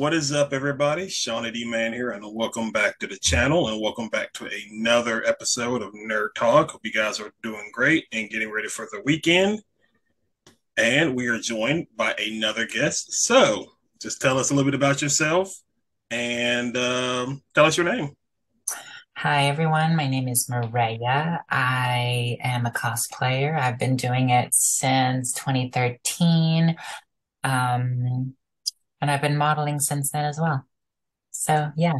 What is up, everybody? ShonnyDman here, and welcome back to the channel, and welcome back to another episode of Nerd Talk. Hope you guys are doing great and getting ready for the weekend. And we are joined by another guest. So, just tell us a little bit about yourself, and tell us your name. Hi, everyone. My name is Mireya. I am a cosplayer. I've been doing it since 2013. And I've been modeling since then as well. So, yeah.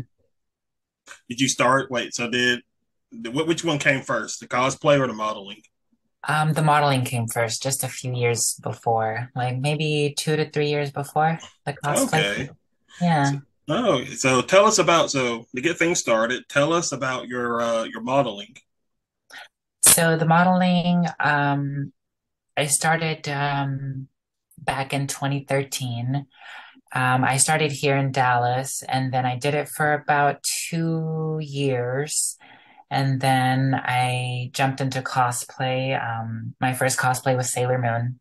Did you start? Wait, so which one came first, the cosplay or the modeling? The modeling came first, just a few years before, like maybe 2 to 3 years before the cosplay. Okay. Yeah. So tell us about, to get things started, tell us about your modeling. So the modeling, I started back in 2013. I started here in Dallas, and then I did it for about 2 years. And then I jumped into cosplay. My first cosplay was Sailor Moon.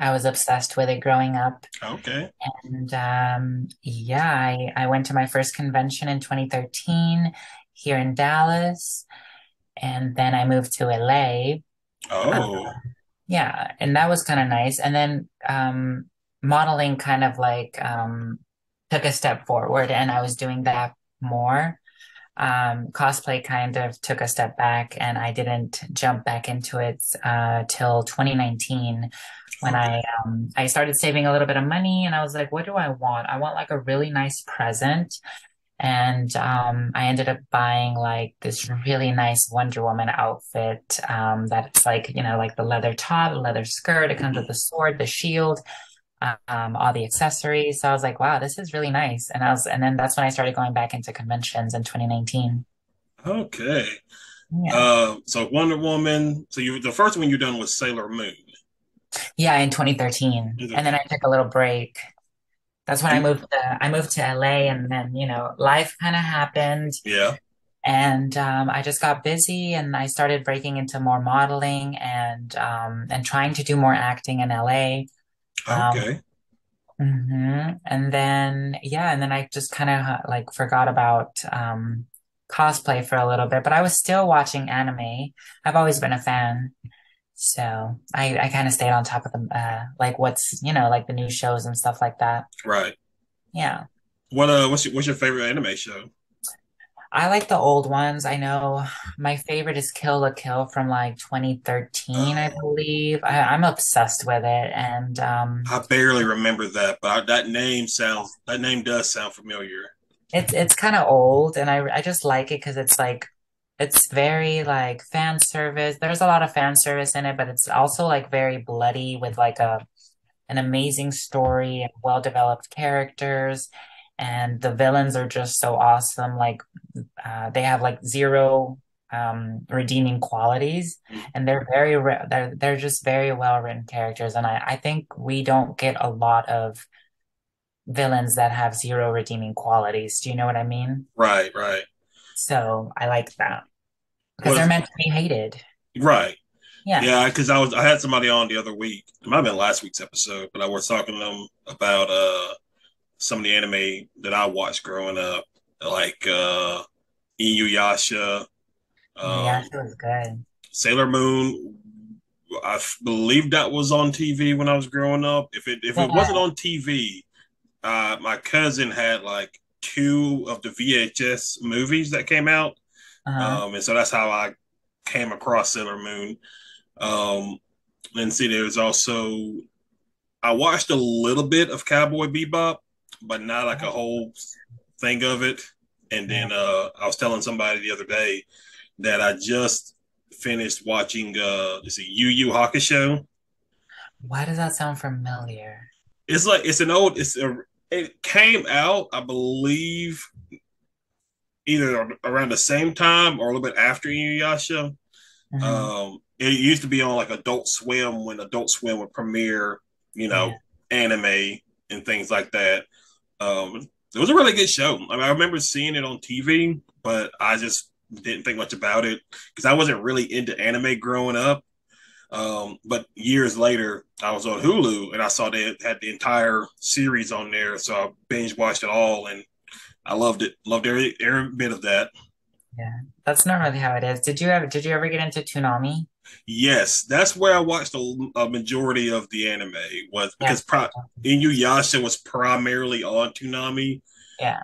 I was obsessed with it growing up. Okay. And I went to my first convention in 2013 here in Dallas. And then I moved to LA. Oh. And that was kind of nice. And then modeling kind of like took a step forward, and I was doing that more. Cosplay kind of took a step back, and I didn't jump back into it till 2019 when I started saving a little bit of money, and I was like, what do I want? I want like a really nice present. And I ended up buying like this really nice Wonder Woman outfit that's like, you know, like the leather top, leather skirt. It comes with the sword, the shield, all the accessories. So I was like, wow, this is really nice. And then that's when I started going back into conventions in 2019. Okay. Yeah. So Wonder Woman. So the first one you done was Sailor Moon. Yeah, in 2013. And then I took a little break. That's when I moved to LA, and then, you know, life kind of happened. Yeah. And I just got busy, and I started breaking into more modeling and trying to do more acting in LA. Okay. And then, and then I just kind of like forgot about cosplay for a little bit, but I was still watching anime. I've always been a fan. So I kind of stayed on top of the, like what's, you know, like the new shows and stuff like that. Right. Yeah. What's your favorite anime show? I like the old ones. I know my favorite is Kill la Kill from like 2013, I believe. I'm obsessed with it, and I barely remember that, but that name does sound familiar. It's kind of old, and I just like it because it's like it's very like fan service. There's a lot of fan service in it, but it's also like very bloody with like an amazing story and well developed characters. And the villains are just so awesome. Like they have like zero redeeming qualities, and they're just very well written characters. And I think we don't get a lot of villains that have zero redeeming qualities. Do you know what I mean? Right, right. So I like that because they're meant to be hated. Right. Yeah. Yeah. Because I had somebody on the other week. It might have been last week's episode, but I was talking to them about some of the anime that I watched growing up, like Inuyasha. Inuyasha was good. Sailor Moon, I believe that was on TV when I was growing up. If it wasn't on TV, my cousin had like 2 of the VHS movies that came out. And so that's how I came across Sailor Moon. And see, there was also, I watched a little bit of Cowboy Bebop, but not like a whole thing of it. And then I was telling somebody the other day that I just finished watching Yu Yu Hakusho. Why does that sound familiar? It's like it came out, I believe, either around the same time or a little bit after Inuyasha. Mm-hmm. It used to be on like Adult Swim when Adult Swim would premiere, you know, anime and things like that. It was a really good show. I mean, I remember seeing it on TV, but I just didn't think much about it because I wasn't really into anime growing up. But years later, I was on Hulu and I saw they had the entire series on there. So I binge watched it all and I loved it. Loved every bit of that. Yeah, that's normally how it is. Did you ever get into Toonami? Yes, that's where I watched a majority of the anime was because Inuyasha was primarily on Toonami. Yeah.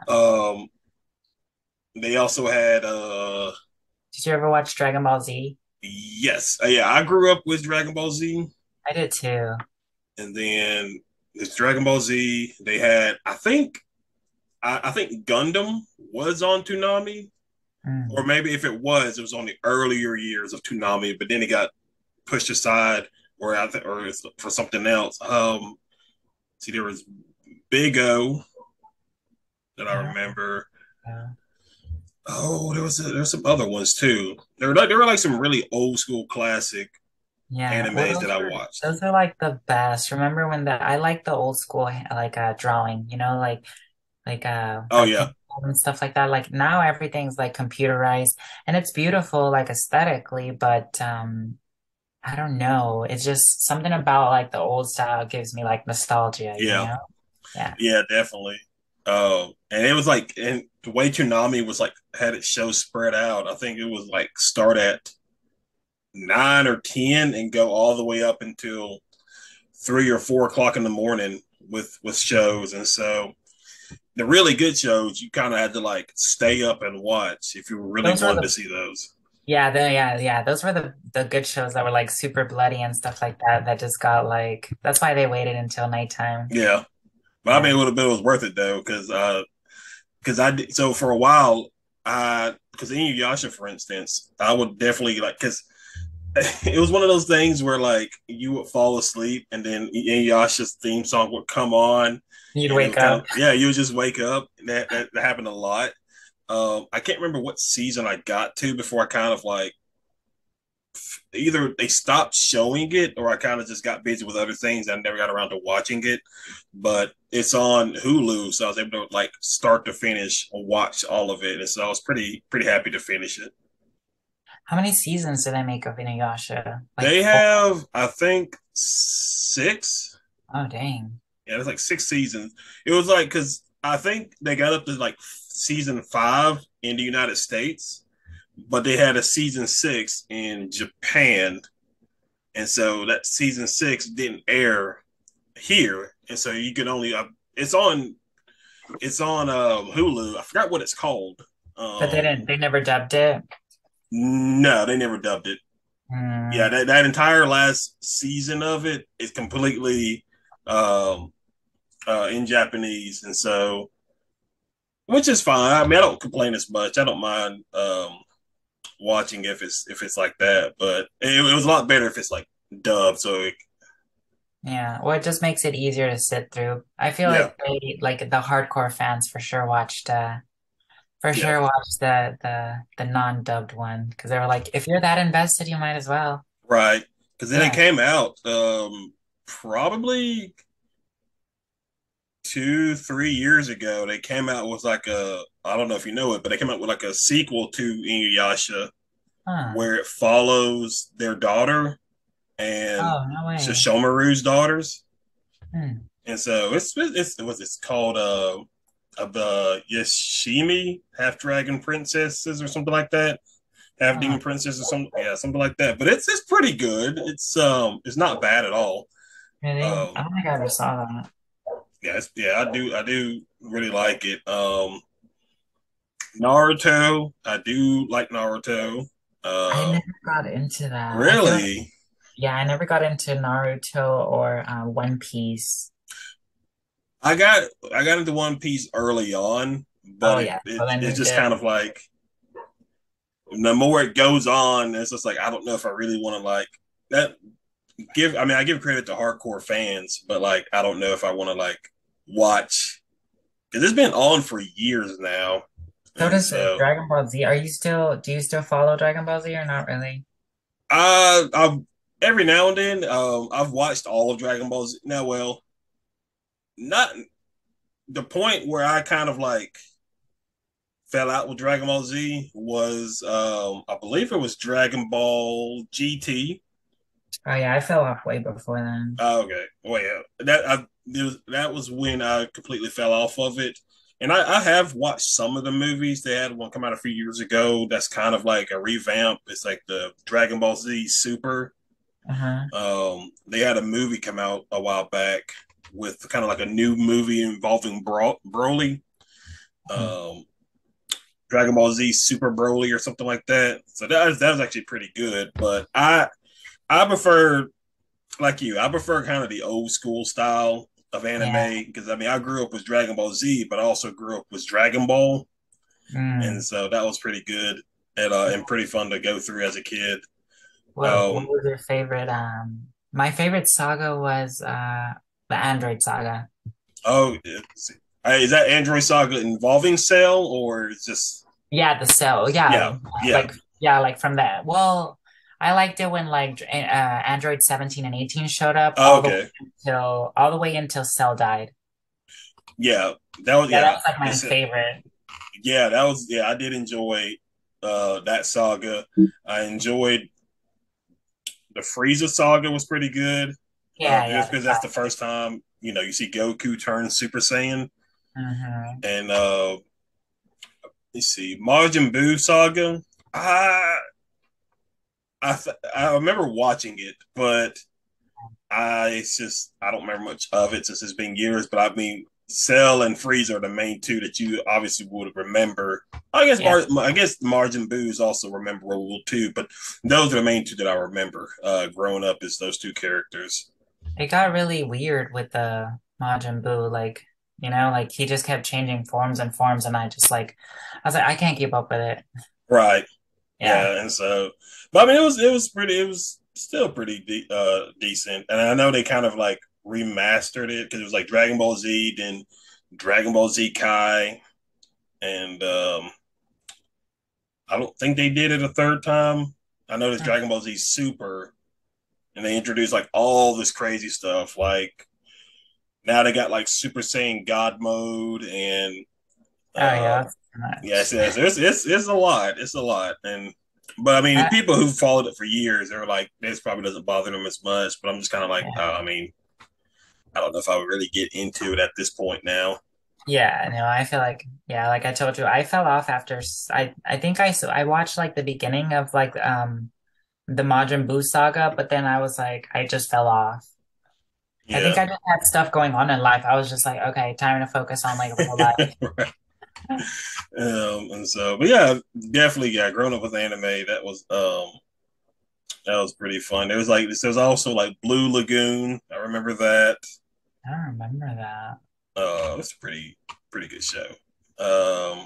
They also had. Did you ever watch Dragon Ball Z? Yes. Yeah, I grew up with Dragon Ball Z. I did too. And then it's Dragon Ball Z. They had, I think Gundam was on Toonami. Mm. Or maybe if it was on the earlier years of Toonami, but then it got pushed aside or for something else. See, there was Big O that I remember. Yeah. Oh, there's some other ones too. There were like some really old school classic animes that I watched. Those are like the best. Remember when I like the old school drawing, and stuff like that. Like now everything's like computerized and it's beautiful like aesthetically, but I don't know. It's just something about like the old style gives me like nostalgia. Yeah. You know? Yeah, definitely. And it was like, and the way Toonami was like, had its show spread out, I think it was like start at 9 or 10 and go all the way up until 3 or 4 o'clock in the morning with shows. And so the really good shows, you kind of had to like stay up and watch if you really wanted to see those. Yeah. Those were the good shows that were like super bloody and stuff like that. That just got like, that's why they waited until nighttime. Yeah. But I mean, it was worth it though, because I did so for a while. Because Inuyasha, for instance, I would definitely like because it was one of those things where like you would fall asleep and then Inuyasha's theme song would come on. You'd wake up. You would just wake up. And that happened a lot. I can't remember what season I got to before I kind of like either they stopped showing it or I kind of just got busy with other things. I never got around to watching it, but it's on Hulu. So I was able to like start to finish and watch all of it. And so I was pretty happy to finish it. How many seasons did they make of Inuyasha? They have, I think 6. Oh, dang. Yeah. It was like 6 seasons. It was like, cause I think they got up to like season 5 in the United States. But they had a season 6 in Japan. And so that season 6 didn't air here. And so you could only, it's on Hulu. I forgot what it's called. But they never dubbed it. No, they never dubbed it. Mm. Yeah. That entire last season of it is completely, in Japanese. And so, which is fine. I mean, I don't complain as much. I don't mind, watching if it's like that, but it was a lot better if it's like dubbed. So it just makes it easier to sit through. I feel like they, like the hardcore fans for sure watched the non-dubbed one because they were like, if you're that invested, you might as well, right? Because then it came out probably 2-3 years ago. They came out with like a, I don't know if you know it, but they came out with like a sequel to Inuyasha where it follows their daughter and Sashomaru's daughters. Hmm. And so it's called Yashahime, half dragon princesses or something like that. Half demon princess or something like that. But it's pretty good. It's not bad at all. Really? I don't think I ever saw that. Yeah, I do really like it. Naruto, I do like Naruto. I never got into that. Really? I never got into Naruto or One Piece. I got into One Piece early on, but it's just kind of like the more it goes on, it's just like I don't know if I really want to like that. I give credit to hardcore fans, but like I don't know if I want to like watch because it's been on for years now. So does Dragon Ball Z. Do you still follow Dragon Ball Z or not really? I've every now and then I've watched all of Dragon Ball Z. Now, well, not the point where I kind of like fell out with Dragon Ball Z was I believe it was Dragon Ball GT. Oh yeah, I fell off way before then. Oh, okay. Well, yeah. That was when I completely fell off of it. And I have watched some of the movies. They had one come out a few years ago that's kind of like a revamp. It's like the Dragon Ball Z Super. Uh-huh. They had a movie come out a while back with kind of like a new movie involving Broly. Mm-hmm. Dragon Ball Z Super Broly or something like that. So that was actually pretty good. But I prefer, like you, I prefer kind of the old school style of anime, because yeah. I mean, I grew up with Dragon Ball Z, but I also grew up with Dragon Ball, and so that was pretty good and pretty fun to go through as a kid. What was your favorite? My favorite saga was the Android Saga. Oh, is that Android Saga involving Cell or just? Yeah, the Cell. Yeah. Like from that. Well, I liked it when like Android 17 and 18 showed up. Oh, okay. All the way until Cell died. Yeah, that was yeah. That was like my favorite. Yeah, that was yeah. I did enjoy that saga. I enjoyed the Frieza saga. Was pretty good. Yeah, just because that's the first time you see Goku turn Super Saiyan. Mm-hmm. And let's see, Majin Buu saga. I remember watching it, but I don't remember much of it since it's been years. But I mean, Cell and Frieza are the main two that you obviously would remember. I guess I guess Majin Buu is also rememberable too, but those are the main two that I remember growing up is those two characters. It got really weird with the Majin Buu, like he just kept changing forms, and I was like, I can't keep up with it. Right. Yeah, and so, but I mean, it was still pretty decent. And I know they kind of like remastered it because it was like Dragon Ball Z, then Dragon Ball Z Kai, and I don't think they did it a third time. I know there's Dragon Ball Z Super, and they introduced like all this crazy stuff. Like now they got like Super Saiyan God mode and Yes, it's a lot. It's a lot. But I mean, people who followed it for years, they're like, this probably doesn't bother them as much. But I'm just kind of like, I don't know if I would really get into it at this point now. Yeah, no, I feel like, like I told you, I fell off after, I think I watched like the beginning of like the Majin Buu saga, but then I was like, I just fell off. Yeah. I think I just had stuff going on in life. I was just like, okay, time to focus on like real life. Right. And so, but yeah, definitely, yeah. Growing up with anime, that was pretty fun. There was also like Blue Lagoon. I remember that. I remember that. It was a pretty good show. There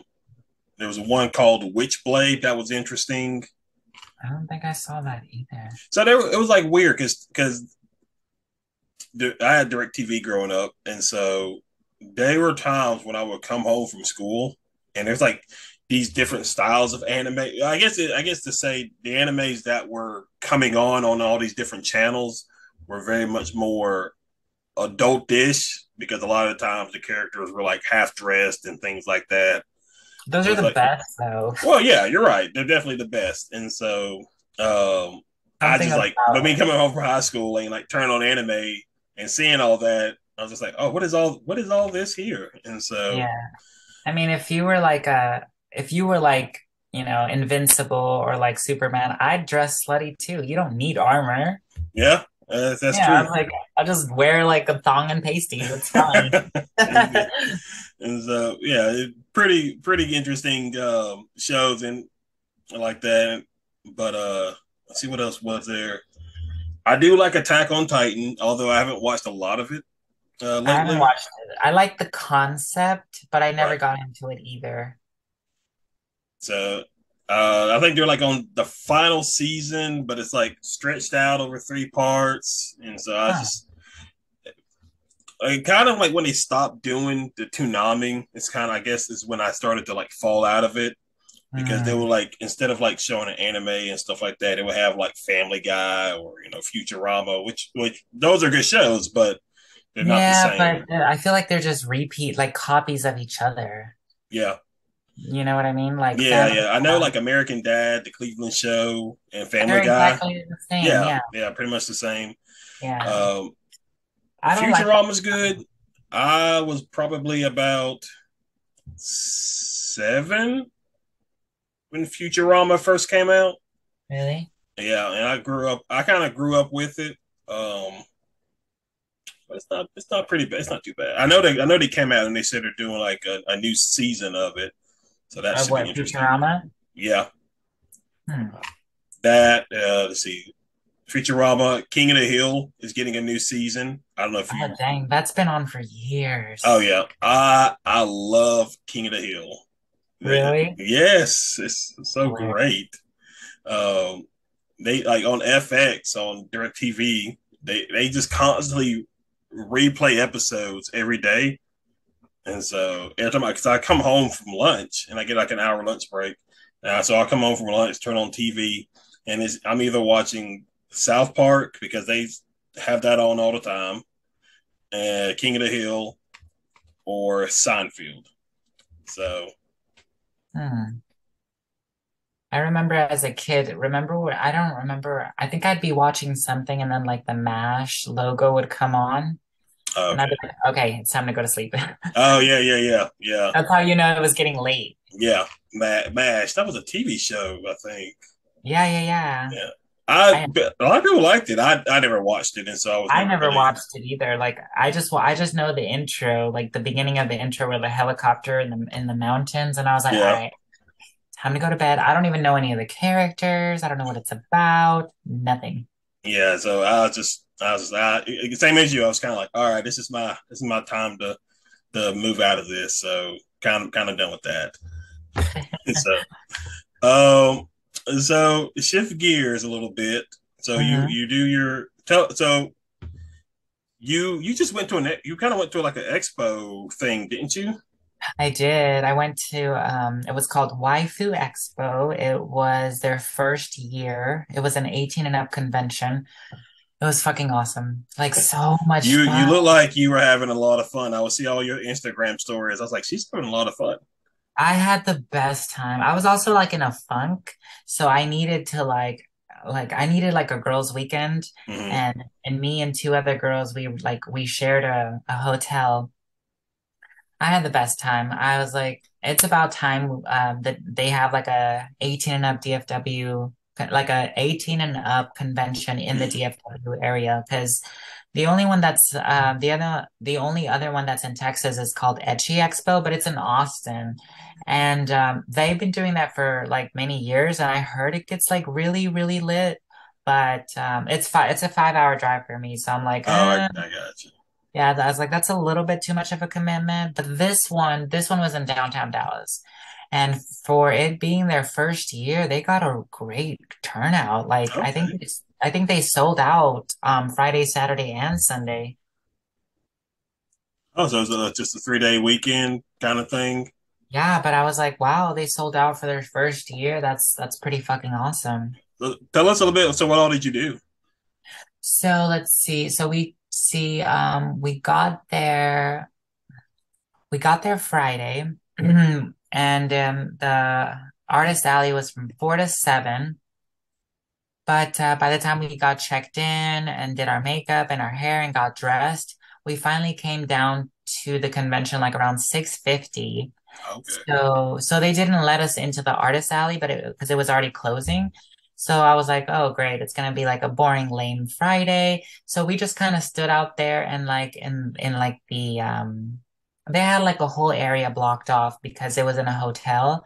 was one called Witchblade that was interesting. I don't think I saw that either. So it was like weird because I had DirecTV growing up, and so. There were times when I would come home from school, and there's like these different styles of anime. I guess to say the animes that were coming on all these different channels were very much more adultish because a lot of the times the characters were like half dressed and things like that. Those are the best, though. Well, yeah, you're right. They're definitely the best, and so coming home from high school and like turning on anime and seeing all that. I was just like, oh, what is all this here? And so, yeah, I mean, if you were like invincible or like Superman, I'd dress slutty too. You don't need armor. Yeah, that's true. I was like, I'll just wear like a thong and pasties. It's fine. And so, yeah, pretty interesting shows and like that. But let's see what else was there. I do like Attack on Titan, although I haven't watched a lot of it. I haven't watched it. I like the concept, but I never got into it either. So I think they're like on the final season, but it's like stretched out over 3 parts. And so I kind of like when they stopped doing the Toonami, it's kind of, I guess, is when I started to like fall out of it because they were like, instead of like showing an anime and stuff like that, they would have like Family Guy or, Futurama, which those are good shows, but they're not the same. But I feel like they're just repeat, like copies of each other. Yeah. You know what I mean? Like, yeah, so, yeah. I know, like American Dad, The Cleveland Show, and Family Guy. Exactly the same. Yeah, pretty much the same. Yeah. Futurama's good. I was probably about 7 when Futurama first came out. Really? Yeah, and I kind of grew up with it. But it's not pretty bad. It's not too bad. I know they came out and they said they're doing like a new season of it. So that should be interesting. Futurama? Yeah. That let's see. Futurama, King of the Hill is getting a new season. I don't know if you... Oh, dang. That's been on for years. Oh, yeah. I love King of the Hill. Really? Yes. It's so great. They, like, on FX, on DirecTV, they just constantly replay episodes every day. And so every time I come home from lunch, and I get, like, an hour lunch break. So I come home from lunch, turn on TV, and I'm either watching South Park, because they have that on all the time, and King of the Hill, or Seinfeld. So I remember as a kid, I think I'd be watching something and then like the MASH logo would come on. Okay. And I'd be like, okay, it's time to go to sleep. Oh, yeah. That's how you know it was getting late. Yeah, MASH. That was a TV show, I think. Yeah. A lot of people liked it. I never watched it, and so I never watched it either. Like I just know the intro, like the beginning of the intro with a helicopter in the mountains, and I was like, all right, time to go to bed. I don't even know any of the characters. I don't know what it's about. Nothing. Yeah, so I was same as you. I was kind of like, all right, this is my time to move out of this. So kind of done with that. So shift gears a little bit. So you do your so you just went to like an expo thing, didn't you? I did. I went to it was called Waifu Expo. It was their first year. It was an 18 and up convention. It was fucking awesome. Like so much fun. You look like you were having a lot of fun. I would see all your Instagram stories. I was like, she's having a lot of fun. I had the best time. I was also like in a funk, so I needed to like a girls' weekend, and me and 2 other girls, we shared a hotel. I had the best time. I was like, it's about time that they have like a 18 and up DFW, like a 18 and up convention in the DFW area, because the only one that's the only other one that's in Texas is called Etchy Expo, but it's in Austin, and they've been doing that for like many years. And I heard it gets like really, really lit, but it's a 5-hour drive for me, so I'm like, I got you. Yeah, I was like, that's a little bit too much of a commitment. But this one was in downtown Dallas, and for it being their first year, they got a great turnout. Like okay. I think they sold out Friday, Saturday, and Sunday. Oh, so it was just a 3-day weekend kind of thing? Yeah, but I was like, wow, they sold out for their first year. That's pretty fucking awesome. Tell us a little bit. So what all did you do? So let's see. So we got there Friday, and the artist alley was from 4 to 7. But by the time we got checked in and did our makeup and our hair and got dressed, we finally came down to the convention like around 6:50. Okay. So they didn't let us into the artist alley, but because it was already closing. So I was like, oh, great. It's going to be like a boring, lame Friday. So we just kind of stood out there and like in like the they had like a whole area blocked off because it was in a hotel.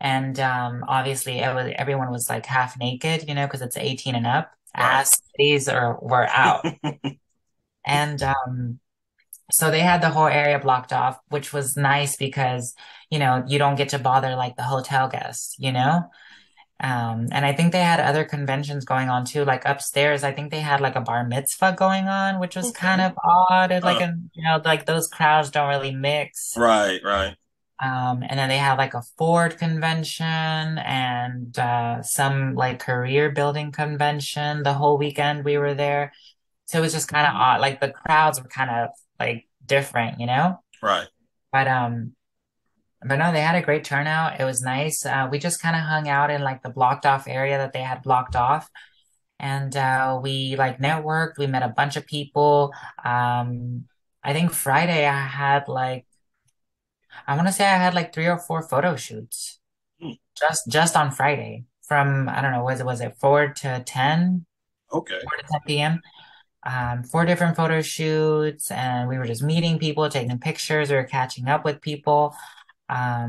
And obviously, everyone was like half naked, you know, because it's 18 and up. Ass, titties were out. And so they had the whole area blocked off, which was nice because, you know, you don't get to bother like the hotel guests, you know. And I think they had other conventions going on too. Like upstairs, I think they had like a bar mitzvah going on, which was kind of odd. Like those crowds don't really mix. Right. And then they have like a Ford convention and some like career building convention. The whole weekend we were there. So it was just kind of odd. Like the crowds were kind of like different, you know? Right. But But no, they had a great turnout. It was nice. We just kind of hung out in like the blocked off area that they had blocked off. And we like networked. We met a bunch of people. I think Friday I had like, I want to say I had like 3 or 4 photo shoots just on Friday from, I don't know, was it 4 to 10? Okay. 4 to 10 p.m. 4 different photo shoots, and we were just meeting people, taking pictures. We were catching up with people. I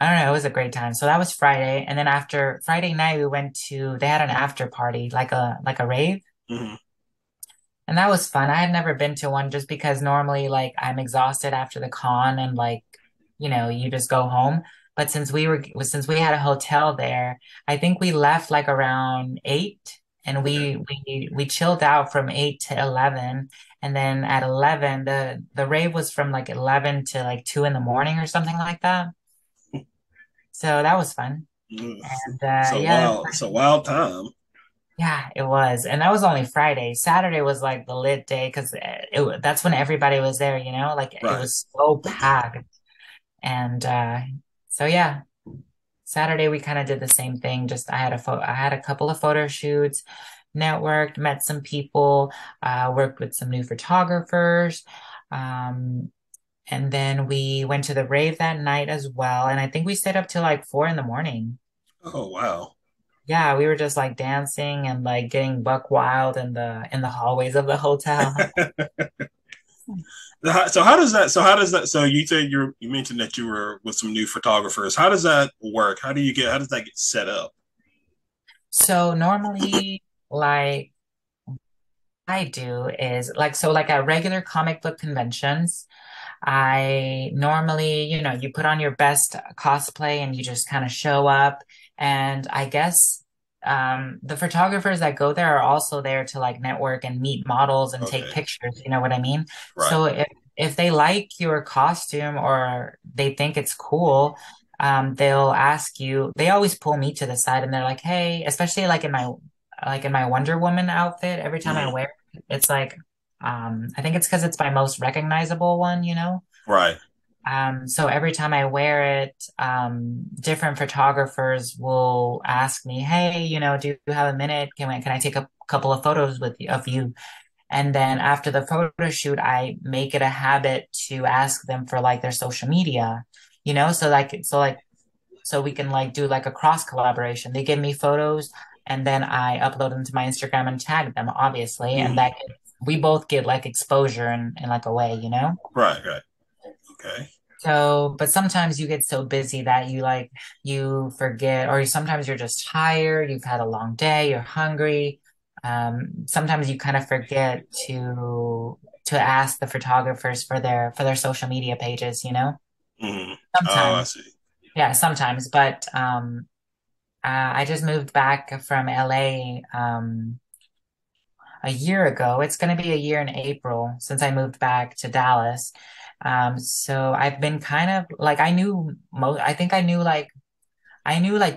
don't know. It was a great time. So that was Friday. And then after Friday night, we went to, they had an after party, like a rave. Mm-hmm. And that was fun. I had never been to one just because normally like I'm exhausted after the con and like, you know, you just go home. But since we had a hotel there, I think we left like around 8. And we chilled out from 8 to 11. And then at 11, the rave was from like 11 to like 2 in the morning or something like that. So that was fun. And, it's a wild time. Yeah, it was. And that was only Friday. Saturday was like the lit day because that's when everybody was there, you know? Like right. It was so packed. And so, yeah. Saturday, we kind of did the same thing. Just I had a couple of photo shoots, networked, met some people, worked with some new photographers. And then we went to the rave that night as well. And I think we stayed up till like 4 in the morning. Oh, wow. Yeah, we were just like dancing and like getting buck wild in the hallways of the hotel. So you said you mentioned that you were with some new photographers. How does that work? How does that get set up? So normally like I do is like, so like at regular comic book conventions, I normally, you know, you put on your best cosplay and you just kind of show up. And I guess the photographers that go there are also there to like network and meet models and take pictures. You know what I mean? Right. So if they like your costume or they think it's cool, they'll ask you. They always pull me to the side and they're like, "Hey," especially like in my Wonder Woman outfit. Every time I wear it, it's like I think it's because it's my most recognizable one. You know? Right. So every time I wear it, different photographers will ask me, "Hey, you know, do you have a minute? Can I take a couple of photos of you? And then after the photo shoot, I make it a habit to ask them for like their social media, you know, so we can like do like a cross collaboration. They give me photos and then I upload them to my Instagram and tag them, obviously. Mm-hmm. And we both get like exposure in like a way, you know? Right, right. Okay. So, but sometimes you get so busy that you forget, or sometimes you're just tired. You've had a long day. You're hungry. Sometimes you kind of forget to ask the photographers for their social media pages. You know. Mm-hmm. Sometimes. Oh, I see. Yeah, sometimes. But I just moved back from LA a year ago. It's going to be a year in April since I moved back to Dallas. So I've been kind of like, I knew like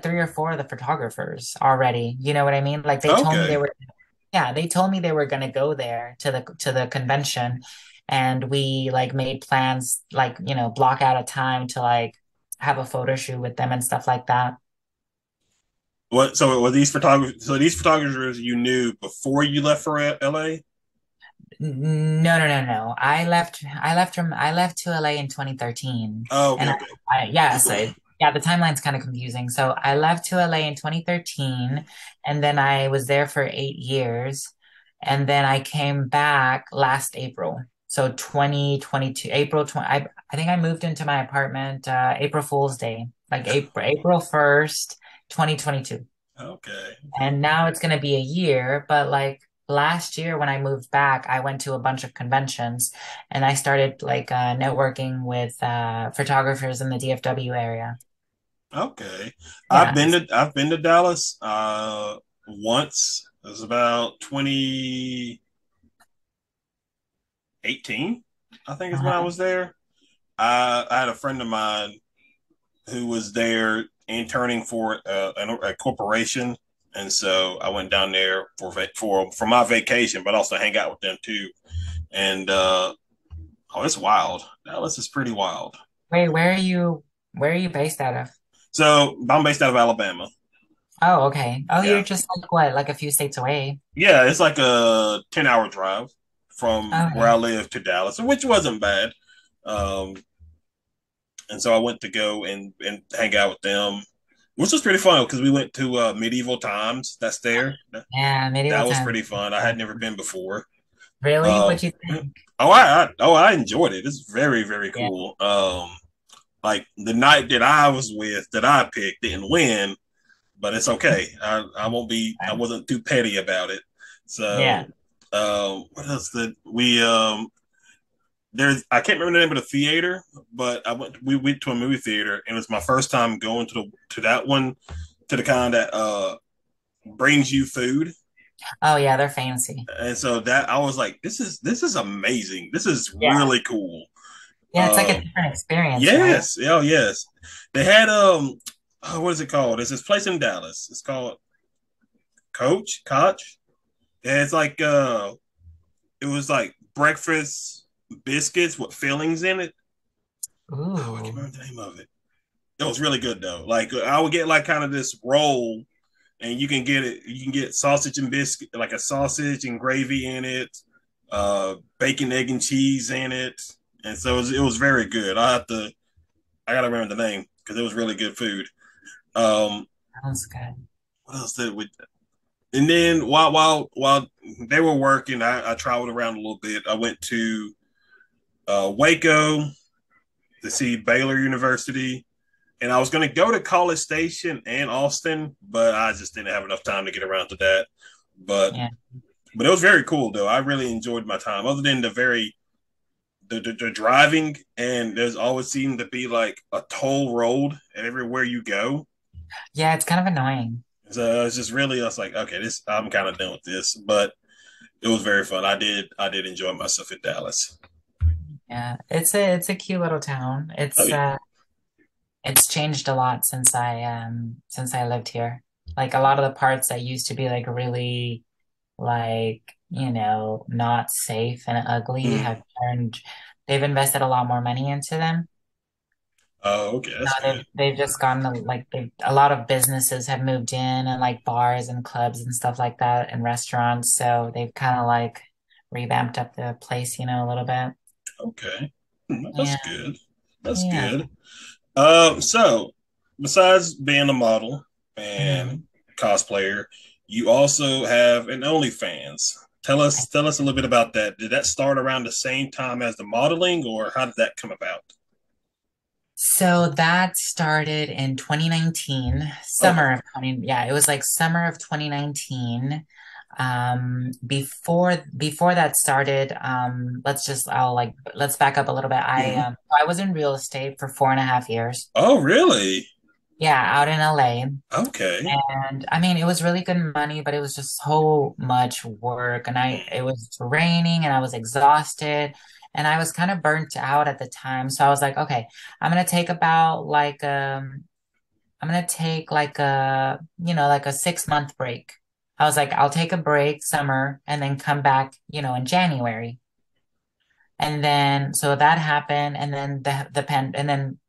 3 or 4 of the photographers already. You know what I mean? Like they told me they were going to go there to the convention, and we like made plans, like, you know, block out a time to like have a photo shoot with them and stuff like that. What? So were these photographers, you knew before you left for LA? No. I left to LA in 2013. Oh, okay. And the timeline's kind of confusing. So I left to LA in 2013, and then I was there for 8 years, and then I came back last April. So 2022, April 20. I think I moved into my apartment April Fool's Day, like April 1st, 2022. Okay. And now it's gonna be a year, but like. Last year when I moved back, I went to a bunch of conventions and I started like networking with photographers in the DFW area. Okay. Yeah. I've been to Dallas once. It was about 2018, I think is when I was there. I had a friend of mine who was there interning for a corporation. And so I went down there for my vacation, but also hang out with them too. And it's wild. Dallas is pretty wild. Wait, where are you? Where are you based out of? So I'm based out of Alabama. Oh, okay. Oh, yeah. You're just like what, like a few states away? Yeah, it's like a 10-hour drive from where I live to Dallas, which wasn't bad. And so I went to go and hang out with them, which was pretty fun because we went to Medieval Times. That's there. Yeah, Medieval Times. That was pretty fun. I had never been before. Really? What'd you think? I enjoyed it. It's very, very cool. Yeah. Like the night that I was with, that I picked, didn't win, but it's okay. I wasn't too petty about it. So yeah. What else did we? There's, I can't remember the name of the theater, but we went to a movie theater, and it was my first time going to that one, to the kind that brings you food. Oh yeah, they're fancy. And so that I was like, this is amazing. This is really cool. Yeah, it's like a different experience. Yes, right? Oh yes. They had what is it called? There's this place in Dallas. It's called Coach Koch. And it's like it was like breakfast biscuits with fillings in it. Ooh. Oh, I can't remember the name of it. It was really good though. Like I would get like kind of this roll. And you can get it. You can get sausage and biscuit, like a sausage and gravy in it, bacon, egg, and cheese in it. And so it was very good. I gotta remember the name because it was really good food. Sounds good. What else did we? And then while they were working, I traveled around a little bit. I went to Waco to see Baylor University. And I was going to go to College Station and Austin, but I just didn't have enough time to get around to that. But it was very cool, though. I really enjoyed my time. Other than the driving, and there's always seemed to be like a toll road at everywhere you go. Yeah, it's kind of annoying. So it's just really, I was like, okay, I'm kind of done with this. But it was very fun. I did enjoy myself in Dallas. Yeah, it's a cute little town. It's changed a lot since I lived here. Like a lot of the parts that used to be like really like, you know, not safe and ugly have turned. They've invested a lot more money into them. Oh, okay. So they've just gotten like a lot of businesses have moved in, and like bars and clubs and stuff like that, and restaurants. So they've kind of like revamped up the place, you know, a little bit. Okay, that's good. That's good. So besides being a model and cosplayer, you also have an OnlyFans. Tell us a little bit about that. Did that start around the same time as the modeling, or how did that come about? So that started in 2019, it was like summer of 2019. Before that started, let's back up a little bit. I was in real estate for 4.5 years. Oh, really? Yeah. Out in LA. Okay. And I mean, it was really good money, but it was just so much work, and it was raining, and I was exhausted, and I was kind of burnt out at the time. So I was like, okay, I'm going to take a 6-month break. I was like, I'll take a break summer and then come back, you know, in January. And then, so that happened. And then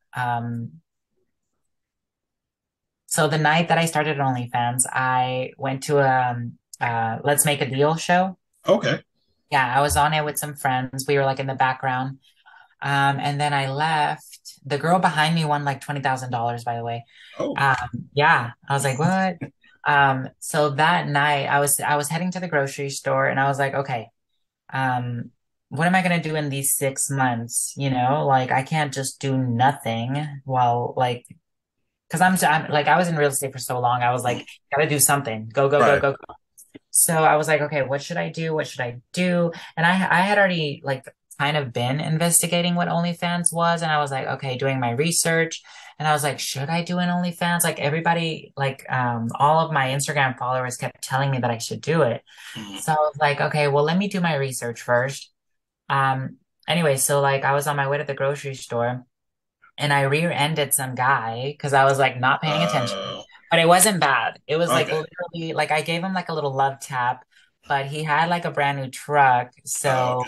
so the night that I started OnlyFans, I went to a Let's Make a Deal show. Okay. Yeah. I was on it with some friends. We were like in the background. And then I left. The girl behind me won like $20,000, by the way. Oh. Yeah. I was like, what? So that night I was heading to the grocery store, and I was like, okay, what am I going to do in these 6 months? You know, like I can't just do nothing while like, cause I'm like, I was in real estate for so long. I was like, gotta do something. Go. So I was like, okay, what should I do? What should I do? And I had already like kind of been investigating what OnlyFans was. And I was like, okay, doing my research. And I was like, should I do an OnlyFans? Like everybody, like all of my Instagram followers kept telling me that I should do it. So I was like, okay, well, let me do my research first. Anyway, so like I was on my way to the grocery store, and I rear-ended some guy because I was like not paying attention. But it wasn't bad. It was like literally, like I gave him like a little love tap, but he had like a brand new truck. So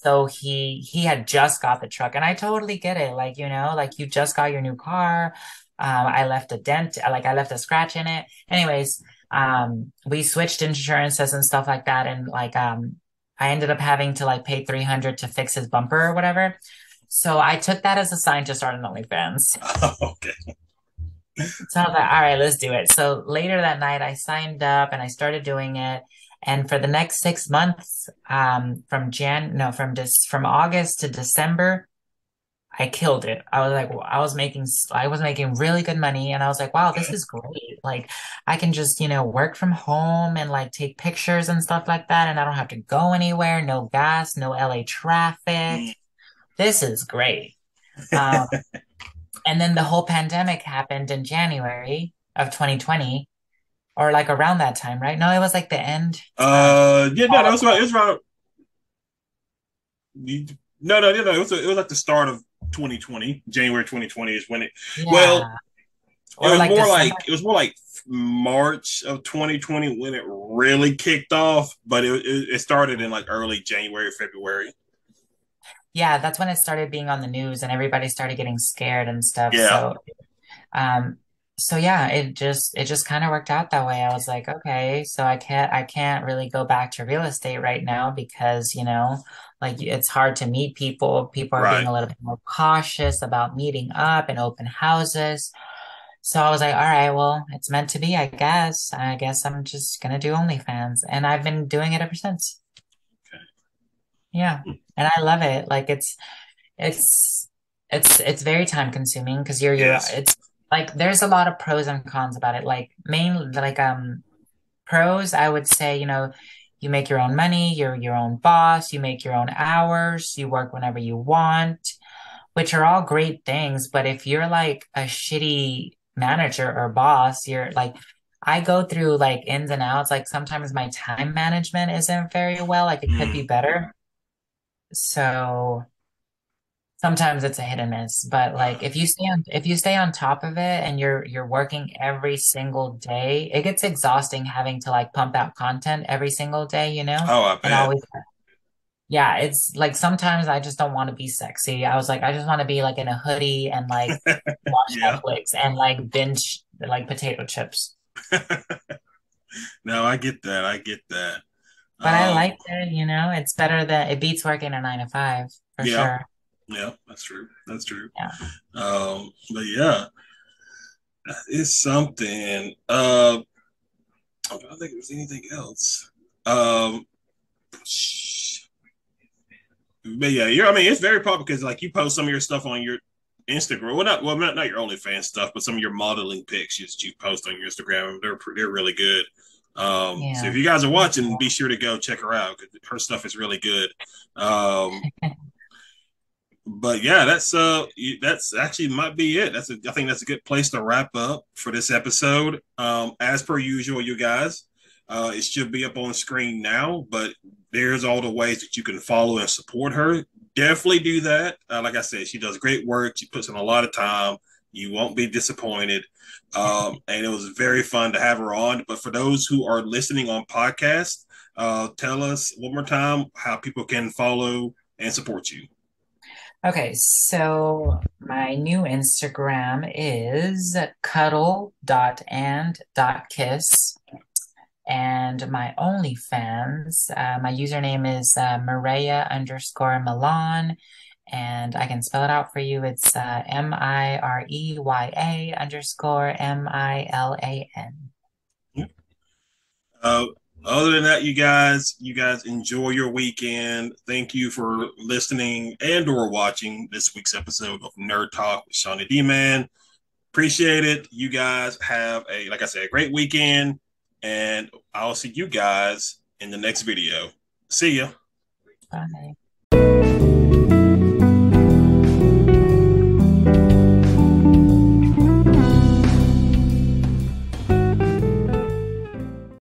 So he had just got the truck, and I totally get it. Like, you know, like you just got your new car. I left a dent, like I left a scratch in it. Anyways, we switched insurances and stuff like that. And like, I ended up having to like pay $300 to fix his bumper or whatever. So I took that as a sign to start an OnlyFans. Okay. So I was like, all right, let's do it. So later that night I signed up and I started doing it. And for the next 6 months, from August to December, I killed it. I was like, I was making really good money, and I was like, wow, this is great. Like, I can just, you know, work from home and like take pictures and stuff like that, and I don't have to go anywhere. No gas, no LA traffic. This is great. And then the whole pandemic happened in January of 2020. Or like around that time, right? No, it was like the end. It was like the start of 2020. January 2020 is when it. Yeah. It was more like March of 2020 when it really kicked off. But it started in like early January, February. Yeah, that's when it started being on the news, and everybody started getting scared and stuff. Yeah. So yeah, it just kind of worked out that way. I was like, okay, so I can't really go back to real estate right now because, you know, like it's hard to meet people. People are right. Being a little bit more cautious about meeting up and open houses. So I was like, all right, well, it's meant to be, I guess. I guess I'm just going to do OnlyFans, and I've been doing it ever since. Okay. Yeah. And I love it. Like it's very time consuming because it's like, there's a lot of pros and cons about it. Like, mainly, like, pros, I would say, you know, you make your own money, you're your own boss, you make your own hours, you work whenever you want, which are all great things. But if you're, like, a shitty manager or boss, you're, like, I go through, like, ins and outs. Like, sometimes my time management isn't very well. Like, it could be better. So... sometimes it's a hit and miss, but like if you stay on top of it and you're working every single day, it gets exhausting having to like pump out content every single day, you know? Oh, I bet. Yeah, it's like sometimes I just don't want to be sexy. I was like, I just want to be like in a hoodie and like watch Netflix and like binge like potato chips. No, I get that. But I liked it, you know? It's better than it beats working a 9-to-5 for sure. Yeah, that's true. Yeah. But yeah, it's something. I don't think there's anything else. But yeah, it's very popular because like you post some of your stuff on your Instagram. Well, not your OnlyFans stuff, but some of your modeling pics you post on your Instagram. They're really good. So if you guys are watching, be sure to go check her out because her stuff is really good. But yeah, that's actually might be it. I think that's a good place to wrap up for this episode. As per usual, you guys, it should be up on screen now, but there's all the ways that you can follow and support her. Definitely do that. Like I said, she does great work. She puts in a lot of time. You won't be disappointed. And it was very fun to have her on. But for those who are listening on podcast, tell us one more time how people can follow and support you. Okay, so my new Instagram is cuddle.and.kiss, and my OnlyFans, my username is Mireya_Milan, and I can spell it out for you. It's Mireya_Milan. Other than that, you guys enjoy your weekend. Thank you for listening and or watching this week's episode of Nerd Talk with ShonnyDman. Appreciate it. You guys have a great weekend, and I'll see you guys in the next video. See ya. Bye.